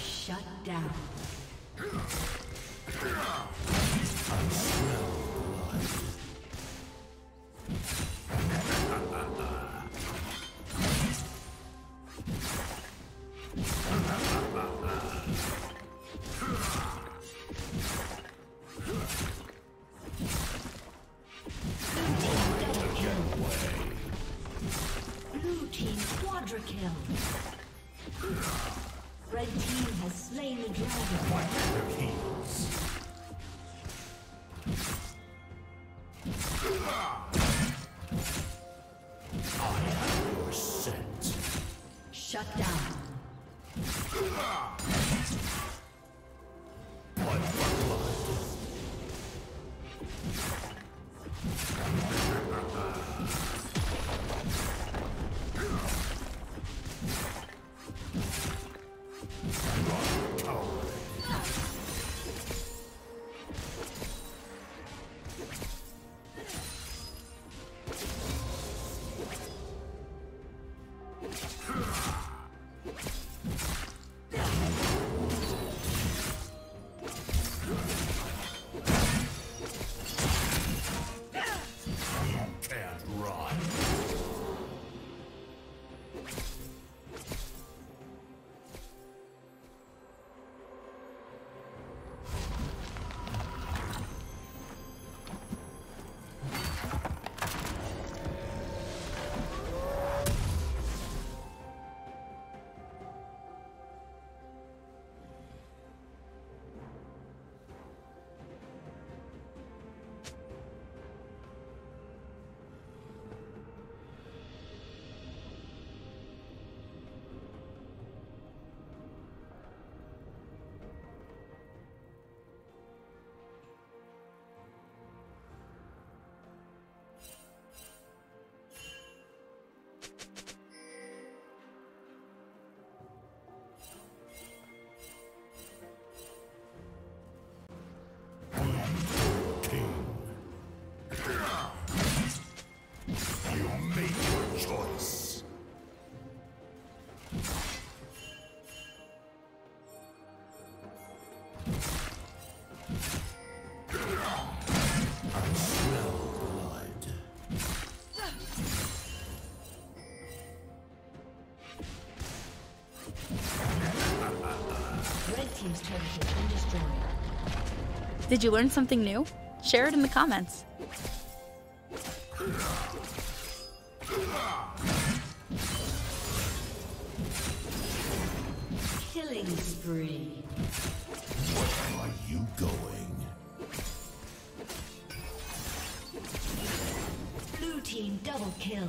Shut down. Blue team quadra kill. Red team has slain the dragon. I have your scent. Shut down. Did you learn something new? Share it in the comments. Killing spree. Where are you going? Blue team double kill.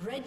Red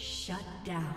Shut down.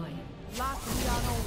destroyed. Lock down only.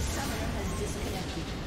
summoner has disconnected.